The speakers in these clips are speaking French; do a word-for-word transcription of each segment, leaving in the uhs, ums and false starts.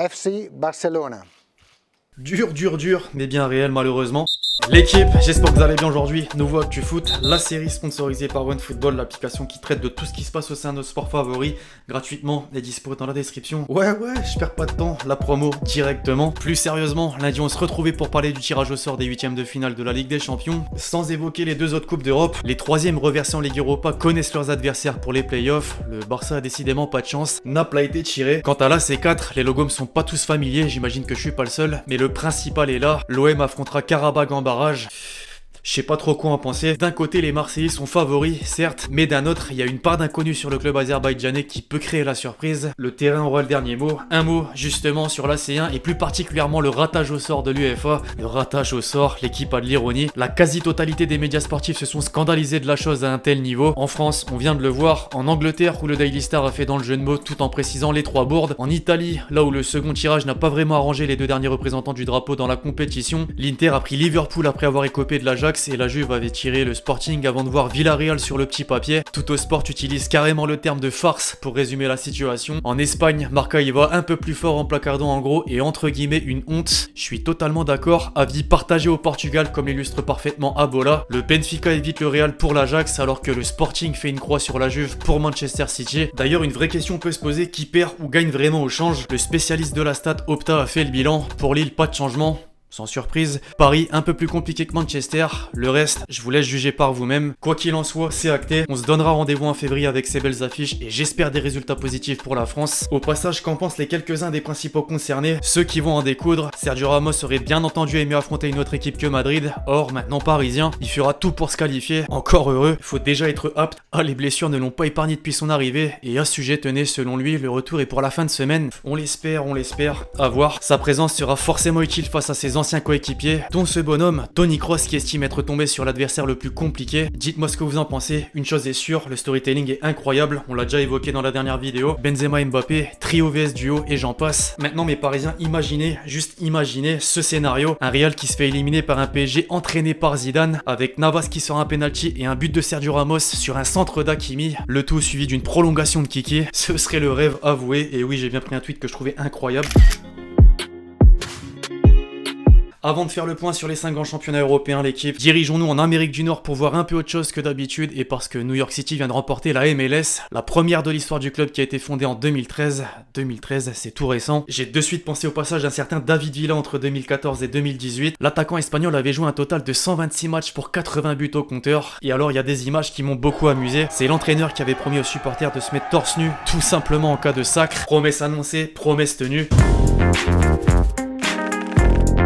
F C Barcelone. Dur, dur, dur, mais bien réel malheureusement. L'équipe, j'espère que vous allez bien aujourd'hui. Nouveau Actu Foot, la série sponsorisée par OneFootball, l'application qui traite de tout ce qui se passe au sein de nos sports favoris, gratuitement et dispo dans la description. Ouais, ouais, je perds pas de temps, la promo directement. Plus sérieusement, lundi on se retrouvait pour parler du tirage au sort des huitièmes de finale de la Ligue des Champions, sans évoquer les deux autres coupes d'Europe. Les troisièmes reversés en Ligue Europa connaissent leurs adversaires pour les playoffs. Le Barça a décidément pas de chance, Naples a été tiré. Quant à la C quatre, les logos ne sont pas tous familiers, j'imagine que je suis pas le seul, mais le principal est là. L'O M affrontera Karabakh en barrage. Je sais pas trop quoi en penser. D'un côté, les Marseillais sont favoris, certes, mais d'un autre, il y a une part d'inconnu sur le club azerbaïdjanais qui peut créer la surprise. Le terrain aura le dernier mot. Un mot, justement, sur la C un et plus particulièrement le ratage au sort de l'UEFA. Le ratage au sort, l'équipe a de l'ironie. La quasi-totalité des médias sportifs se sont scandalisés de la chose à un tel niveau. En France, on vient de le voir. En Angleterre, où le Daily Star a fait dans le jeu de mots tout en précisant les trois bourdes. En Italie, là où le second tirage n'a pas vraiment arrangé les deux derniers représentants du drapeau dans la compétition, l'Inter a pris Liverpool après avoir écopé de l'Ajax. Et la Juve avait tiré le Sporting avant de voir Villarreal sur le petit papier. Toutosport utilise carrément le terme de farce pour résumer la situation. En Espagne, Marca y va un peu plus fort en placardant en gros et entre guillemets une honte. Je suis totalement d'accord. Avis partagé au Portugal comme l'illustre parfaitement Abola. Le Benfica évite le Real pour l'Ajax alors que le Sporting fait une croix sur la Juve pour Manchester City. D'ailleurs, une vraie question peut se poser, qui perd ou gagne vraiment au change? Le spécialiste de la stat Opta a fait le bilan. Pour Lille, pas de changement. Sans surprise, Paris un peu plus compliqué que Manchester, le reste je vous laisse juger par vous-même. Quoi qu'il en soit, c'est acté, on se donnera rendez-vous en février avec ces belles affiches et j'espère des résultats positifs pour la France. Au passage, qu'en pensent les quelques-uns des principaux concernés, ceux qui vont en découdre? Sergio Ramos aurait bien entendu aimé affronter une autre équipe que Madrid, or maintenant parisien, il fera tout pour se qualifier, encore heureux, faut déjà être apte. Ah, les blessures ne l'ont pas épargné depuis son arrivée et à ce sujet, tenez, selon lui, le retour est pour la fin de semaine. On l'espère, on l'espère, à voir. Sa présence sera forcément utile face à ses anciens coéquipiers, dont ce bonhomme, Tony Kroos, qui estime être tombé sur l'adversaire le plus compliqué. Dites-moi ce que vous en pensez, une chose est sûre, le storytelling est incroyable, on l'a déjà évoqué dans la dernière vidéo. Benzema, Mbappé, trio vs duo et j'en passe. Maintenant mes parisiens, imaginez, juste imaginez ce scénario, un Real qui se fait éliminer par un P S G entraîné par Zidane, avec Navas qui sort un penalty et un but de Sergio Ramos sur un centre d'Hakimi, le tout suivi d'une prolongation de Kiki, ce serait le rêve avoué, et oui j'ai bien pris un tweet que je trouvais incroyable. Avant de faire le point sur les cinq grands championnats européens, l'équipe, dirigeons-nous en Amérique du Nord pour voir un peu autre chose que d'habitude et parce que New York City vient de remporter la M L S, la première de l'histoire du club qui a été fondée en deux mille treize. deux mille treize, c'est tout récent. J'ai de suite pensé au passage d'un certain David Villa entre deux mille quatorze et deux mille dix-huit. L'attaquant espagnol avait joué un total de cent vingt-six matchs pour quatre-vingts buts au compteur. Et alors, il y a des images qui m'ont beaucoup amusé. C'est l'entraîneur qui avait promis aux supporters de se mettre torse nu, tout simplement en cas de sacre. Promesse annoncée, promesse tenue.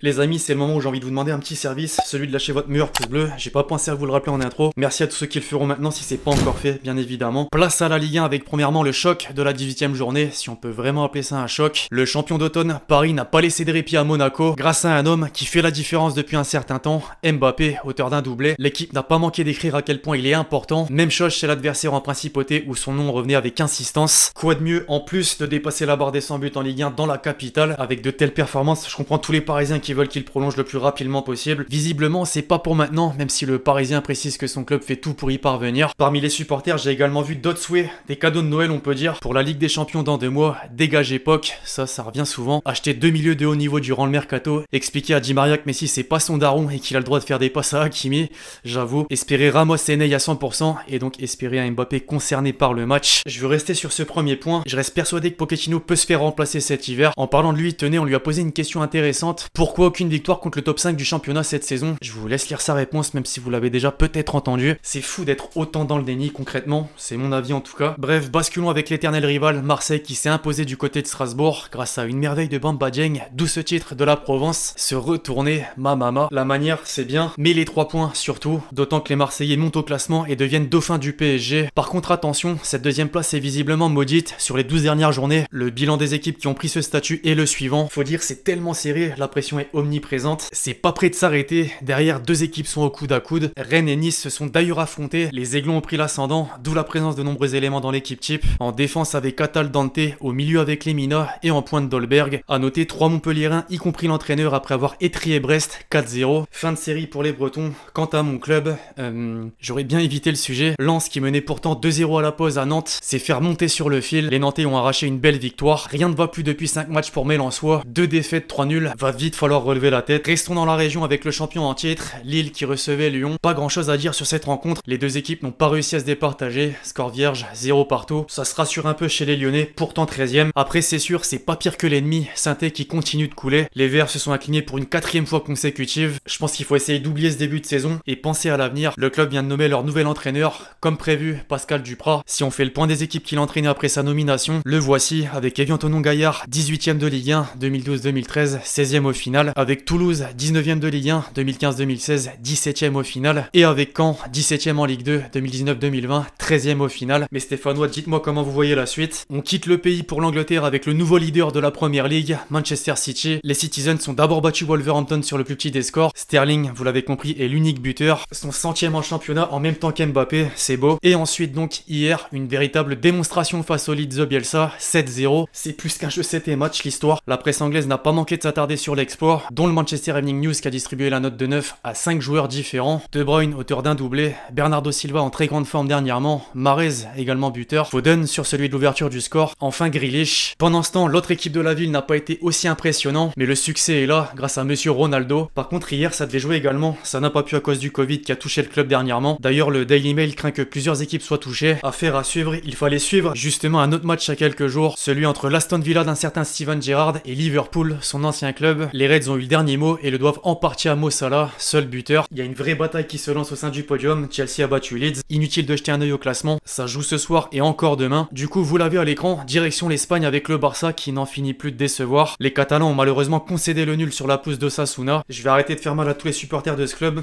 Les amis, c'est le moment où j'ai envie de vous demander un petit service, celui de lâcher votre meilleur pouce bleu. J'ai pas pensé à vous le rappeler en intro. Merci à tous ceux qui le feront maintenant si c'est pas encore fait, bien évidemment. Place à la Ligue un avec premièrement le choc de la dix-huitième journée, si on peut vraiment appeler ça un choc. Le champion d'automne, Paris, n'a pas laissé de répit à Monaco grâce à un homme qui fait la différence depuis un certain temps, Mbappé, auteur d'un doublé. L'équipe n'a pas manqué d'écrire à quel point il est important. Même chose chez l'adversaire en principauté où son nom revenait avec insistance. Quoi de mieux en plus de dépasser la barre des cent buts en Ligue un dans la capitale avec de telles performances? Je comprends tous les Parisiens qui veulent qu'il prolonge le plus rapidement possible. Visiblement, c'est pas pour maintenant, même si le Parisien précise que son club fait tout pour y parvenir. Parmi les supporters, j'ai également vu d'autres souhaits, des cadeaux de Noël on peut dire, pour la Ligue des Champions dans deux mois, dégager Poch, ça, ça revient souvent, acheter deux milieux de haut niveau durant le mercato, expliquer à Di Maria que Messi c'est pas son daron et qu'il a le droit de faire des passes à Hakimi, j'avoue, espérer Ramos et Ney à cent pour cent, et donc espérer un Mbappé concerné par le match. Je veux rester sur ce premier point, je reste persuadé que Pochettino peut se faire remplacer cet hiver. En parlant de lui, tenez, on lui a posé une question intéressante, pourquoi Pourquoi aucune victoire contre le top cinq du championnat cette saison? Je vous laisse lire sa réponse même si vous l'avez déjà peut-être entendu. C'est fou d'être autant dans le déni concrètement, c'est mon avis en tout cas. Bref, basculons avec l'éternel rival Marseille qui s'est imposé du côté de Strasbourg grâce à une merveille de Bamba Dieng, d'où ce titre de la Provence, se retourner, ma mama. La manière c'est bien, mais les trois points surtout, d'autant que les Marseillais montent au classement et deviennent dauphins du P S G. Par contre attention, cette deuxième place est visiblement maudite. Sur les douze dernières journées, le bilan des équipes qui ont pris ce statut est le suivant. Faut dire c'est tellement serré, la pression est désormais omniprésente, c'est pas près de s'arrêter. Derrière, deux équipes sont au coude à coude. Rennes et Nice se sont d'ailleurs affrontées. Les Aiglons ont pris l'ascendant, d'où la présence de nombreux éléments dans l'équipe type. En défense avec Atal, Dante, au milieu avec Lemina et en pointe Dolberg. A noter trois Montpelliérains, y compris l'entraîneur, après avoir étrié Brest quatre zéro. Fin de série pour les Bretons. Quant à mon club, euh, j'aurais bien évité le sujet. Lens, qui menait pourtant deux zéro à la pause à Nantes, s'est fait remonter sur le fil. Les Nantais ont arraché une belle victoire. Rien ne va plus depuis cinq matchs pour Mélensois. Deux défaites, trois nuls. Va vite falloir relever la tête. Restons dans la région avec le champion en titre, Lille, qui recevait Lyon. Pas grand chose à dire sur cette rencontre. Les deux équipes n'ont pas réussi à se départager. Score vierge, zéro partout. Ça se rassure un peu chez les Lyonnais, pourtant treizième. Après, c'est sûr, c'est pas pire que l'ennemi, Saint-Étienne, qui continue de couler. Les Verts se sont inclinés pour une quatrième fois consécutive. Je pense qu'il faut essayer d'oublier ce début de saison et penser à l'avenir. Le club vient de nommer leur nouvel entraîneur, comme prévu, Pascal Duprat. Si on fait le point des équipes qu'il a entraîné après sa nomination, le voici avec Evian Tonon Gaillard, dix-huitième de Ligue un, deux mille douze deux mille treize, seizième au final. Avec Toulouse, dix-neuvième de Ligue un, deux mille quinze deux mille seize, dix-septième au final. Et avec Caen, dix-septième en Ligue deux, deux mille dix-neuf deux mille vingt, treizième au final. Mais Stéphanois, dites-moi comment vous voyez la suite. On quitte le pays pour l'Angleterre avec le nouveau leader de la première ligue, Manchester City. Les Citizens sont d'abord battu Wolverhampton sur le plus petit des scores. Sterling, vous l'avez compris, est l'unique buteur. Son centième en championnat en même temps qu'Mbappé, c'est beau. Et ensuite donc hier, une véritable démonstration face au Leeds de Bielsa, sept zéro. C'est plus qu'un jeu c'était match l'histoire. La presse anglaise n'a pas manqué de s'attarder sur l'exploit, dont le Manchester Evening News qui a distribué la note de neuf à cinq joueurs différents. De Bruyne, auteur d'un doublé. Bernardo Silva en très grande forme dernièrement. Mahrez, également buteur. Foden sur celui de l'ouverture du score. Enfin Grealish. Pendant ce temps, l'autre équipe de la ville n'a pas été aussi impressionnante, mais le succès est là grâce à Monsieur Ronaldo. Par contre, hier, ça devait jouer également. Ça n'a pas pu à cause du Covid qui a touché le club dernièrement. D'ailleurs, le Daily Mail craint que plusieurs équipes soient touchées. Affaire à suivre, il fallait suivre justement un autre match à quelques jours, celui entre l'Aston Villa d'un certain Steven Gerrard et Liverpool, son ancien club. Les Reds ont eu le dernier mot et le doivent en partie à Mo Salah, seul buteur. Il y a une vraie bataille qui se lance au sein du podium. Chelsea a battu Leeds. Inutile de jeter un œil au classement. Ça joue ce soir et encore demain. Du coup, vous l'avez à l'écran, direction l'Espagne avec le Barça qui n'en finit plus de décevoir. Les Catalans ont malheureusement concédé le nul sur la pousse d'Osasuna. Je vais arrêter de faire mal à tous les supporters de ce club.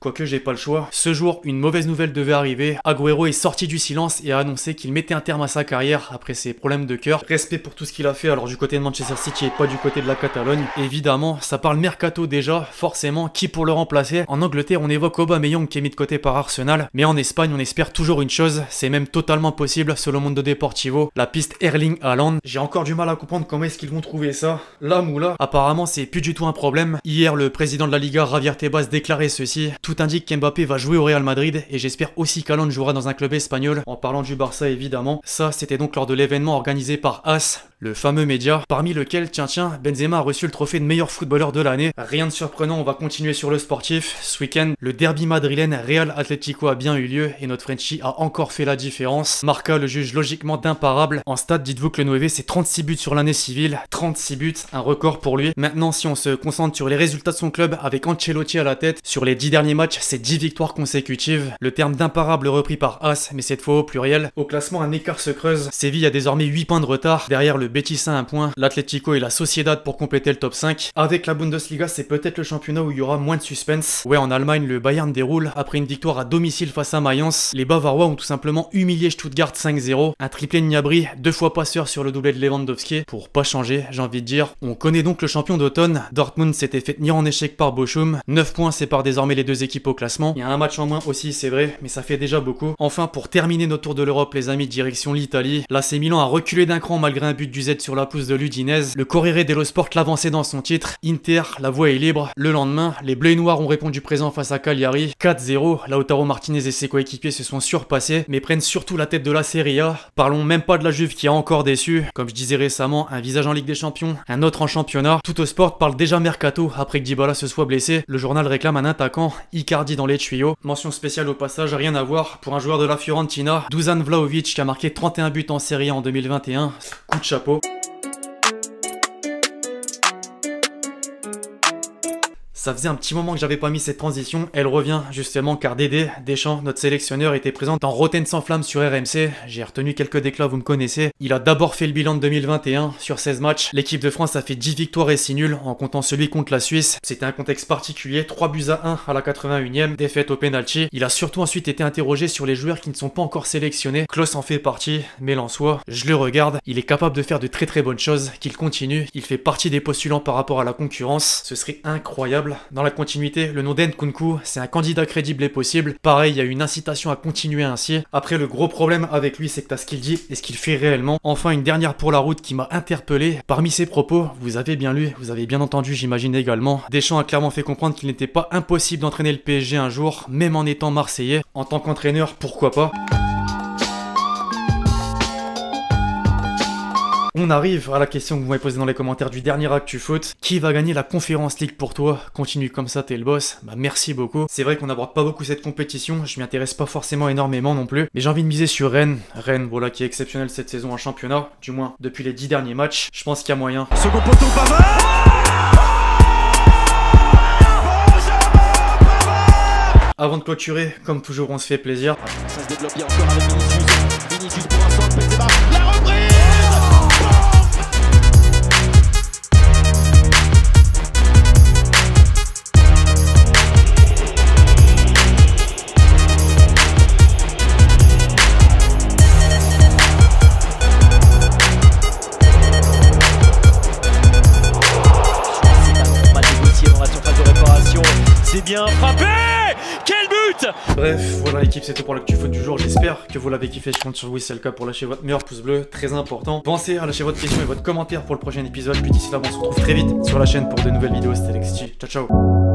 Quoique j'ai pas le choix. Ce jour, une mauvaise nouvelle devait arriver. Agüero est sorti du silence et a annoncé qu'il mettait un terme à sa carrière après ses problèmes de cœur. Respect pour tout ce qu'il a fait, alors du côté de Manchester City et pas du côté de la Catalogne. Évidemment, ça parle mercato déjà, forcément, qui pour le remplacer? En Angleterre, on évoque Aubameyang qui est mis de côté par Arsenal, mais en Espagne, on espère toujours une chose, c'est même totalement possible selon Mundo Deportivo, la piste Erling Haaland. J'ai encore du mal à comprendre comment est-ce qu'ils vont trouver ça. La moula. Apparemment, c'est plus du tout un problème. Hier, le président de la Liga, Javier Tebas, déclarait ceci. Tout indique qu'Mbappé va jouer au Real Madrid et j'espère aussi qu'Haaland jouera dans un club espagnol, en parlant du Barça évidemment. Ça, c'était donc lors de l'événement organisé par AS, le fameux média, parmi lequel, tiens tiens, Benzema a reçu le trophée de meilleur footballeur de l'année. Rien de surprenant, on va continuer sur le sportif. Ce week-end, le derby madrilène Real Atlético a bien eu lieu et notre Frenchie a encore fait la différence. Marca le juge logiquement d'imparable. En stats, dites-vous que le Noévé, c'est trente-six buts sur l'année civile, trente-six buts, un record pour lui. Maintenant, si on se concentre sur les résultats de son club avec Ancelotti à la tête, sur les dix derniers match, c'est dix victoires consécutives. Le terme d'imparable repris par As, mais cette fois au pluriel. Au classement, un écart se creuse. Séville a désormais huit points de retard. Derrière le Betis à un point, l'Atlético et la Sociedad pour compléter le top cinq. Avec la Bundesliga, c'est peut-être le championnat où il y aura moins de suspense. Ouais, en Allemagne, le Bayern déroule. Après une victoire à domicile face à Mayence, les Bavarois ont tout simplement humilié Stuttgart cinq zéro. Un triplé de Gnabry, deux fois passeur sur le doublé de Lewandowski. Pour pas changer, j'ai envie de dire. On connaît donc le champion d'automne. Dortmund s'était fait tenir en échec par Bochum. neuf points séparent désormais les deux équipes au classement. Il y a un match en moins aussi, c'est vrai, mais ça fait déjà beaucoup. Enfin, pour terminer notre tour de l'Europe, les amis, direction l'Italie. L'A C Milan a reculé d'un cran malgré un but du Z sur la pousse de l'Udinese. Le Corriere dello Sport l'avançait dans son titre. Inter, la voie est libre. Le lendemain, les Bleus et Noirs ont répondu présent face à Cagliari. quatre zéro. Lautaro Martinez et ses coéquipiers se sont surpassés, mais prennent surtout la tête de la Serie A. Parlons même pas de la Juve qui a encore déçu. Comme je disais récemment, un visage en Ligue des Champions, un autre en championnat. Toutosport parle déjà mercato après que Dybala se soit blessé. Le journal réclame un attaquant. Icardi dans les tuyaux. Mention spéciale au passage, rien à voir, pour un joueur de la Fiorentina, Dusan Vlahovic, qui a marqué trente et un buts en Serie A en deux mille vingt et un. Coup de chapeau. Ça faisait un petit moment que j'avais pas mis cette transition, elle revient justement car Dédé Deschamps, notre sélectionneur, était présent dans Rotten sans flamme sur R M C. J'ai retenu quelques déclats, vous me connaissez. Il a d'abord fait le bilan de deux mille vingt et un sur seize matchs. L'équipe de France a fait dix victoires et six nuls en comptant celui contre la Suisse. C'était un contexte particulier, trois buts à un à la quatre-vingt-unième, défaite au penalty. Il a surtout ensuite été interrogé sur les joueurs qui ne sont pas encore sélectionnés. Klaus en fait partie, mais en soi, je le regarde, il est capable de faire de très très bonnes choses, qu'il continue, il fait partie des postulants par rapport à la concurrence, ce serait incroyable. Dans la continuité, le nom d'Nkunku, c'est un candidat crédible et possible. Pareil, il y a une incitation à continuer ainsi. Après, le gros problème avec lui, c'est que t'as ce qu'il dit et ce qu'il fait réellement. Enfin, une dernière pour la route qui m'a interpellé. Parmi ses propos, vous avez bien lu, vous avez bien entendu, j'imagine également. Deschamps a clairement fait comprendre qu'il n'était pas impossible d'entraîner le P S G un jour, même en étant Marseillais. En tant qu'entraîneur, pourquoi pas ? On arrive à la question que vous m'avez posée dans les commentaires du dernier Actu Foot. Qui va gagner la Conférence League pour toi? Continue comme ça, t'es le boss. Bah merci beaucoup. C'est vrai qu'on n'aborde pas beaucoup cette compétition, je m'y intéresse pas forcément énormément non plus. Mais j'ai envie de miser sur Rennes. Rennes, voilà, qui est exceptionnel cette saison en championnat, du moins depuis les dix derniers matchs. Je pense qu'il y a moyen. Second poteau, pas mal. Avant de clôturer, comme toujours, on se fait plaisir. Ça se développe bien encore avec Vinicius. Vinicius pour l'instant, Benzema. La reprise. C'est bien frappé! Quel but! Bref, voilà l'équipe, c'est tout pour l'actu foot du jour. J'espère que vous l'avez kiffé. Je compte sur vous si c'est le cas pour lâcher votre meilleur pouce bleu, très important. Pensez à lâcher votre question et votre commentaire pour le prochain épisode. Puis d'ici là, on se retrouve très vite sur la chaîne pour de nouvelles vidéos. C'était Lexty. Ciao, ciao!